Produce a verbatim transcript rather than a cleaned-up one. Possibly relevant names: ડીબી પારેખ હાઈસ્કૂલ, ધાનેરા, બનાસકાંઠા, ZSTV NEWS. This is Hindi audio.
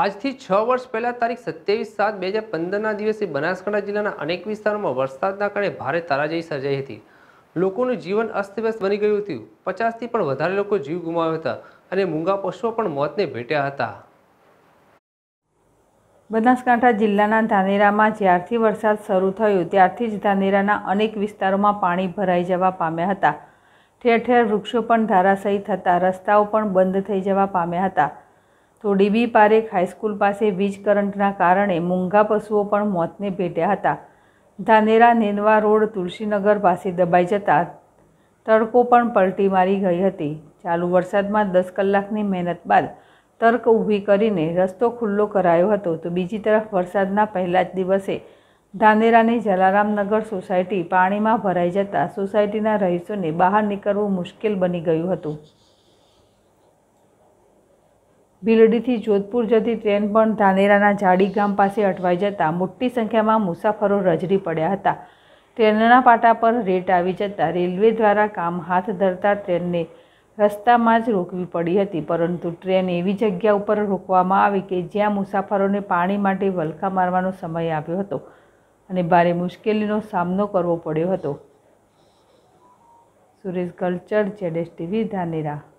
આજથી છ વર્ષ પહેલા તારીખ સત્યાવીસ સાત બે હજાર પંદર ના દિવસે બનાસકાંઠા જિલ્લાના અનેક વિસ્તારોમાં વરસાદના કારણે ભારે તારાજી સર્જાઈ હતી। લોકોનું જીવન અસ્તવ્યસ્ત બની ગયું હતું। પચાસ થી પણ વધારે લોકો જીવ ગુમાવ્યા હતા અને મૂંગા પશુઓ પણ મોતને ભેટ્યા હતા। બનાસકાંઠા જિલ્લાના ધાનેરામાં જ્યારથી વરસાદ શરૂ થયો ત્યારથી જ ધાનેરાના અનેક વિસ્તારોમાં પાણી ભરાઈ જવા પામ્યા હતા। ઠેર ઠેર વૃક્ષો પણ ધરાશાયી થતા રસ્તાઓ પણ બંધ થઈ જવા પામ્યા હતા। तो डीबी पारेख हाईस्कूल पास वीज करंटना कारण मूंगा पशुओं पर मौत ने भेट्या था। धानेरा नेनवा रोड तुलसीनगर पास दबाई जता तड़को पर पलटी मारी गई थी। चालू वरसाद में दस कलाकनी मेहनत बाद तर्क ऊभी करीने रस्तो खुल्लो करायो हतो। तो बीजी तरफ वरसादना पहला ज दिवसे धानेरानी जलारामनगर सोसायटी पानी में भराई जता सोसायटीना रहीशोने बहार निकलवू मुश्किल बनी गयुं हतुं। भीलड़ी जोधपुर जती ट्रेन पर धानेराना जाड़ी गाम पास अटवाई जता मोटी संख्या में मुसाफरो रजड़ी पड़ा था। ट्रेनना पाटा पर रेट आवी जता रेलवे द्वारा काम हाथ धरता ट्रेन ने रस्ता में ज रोकवी पड़ी थी। परंतु ट्रेन एवं जगह पर रोकवामां आवी के ज्या मुसाफरो ने पाणी माटे वलखा मारवानो समय आव्यो हतो अने भारे मुश्केलीनो सामनो करवो पड्यो हतो। सुरेश कल्चर Z S T V Dhanera.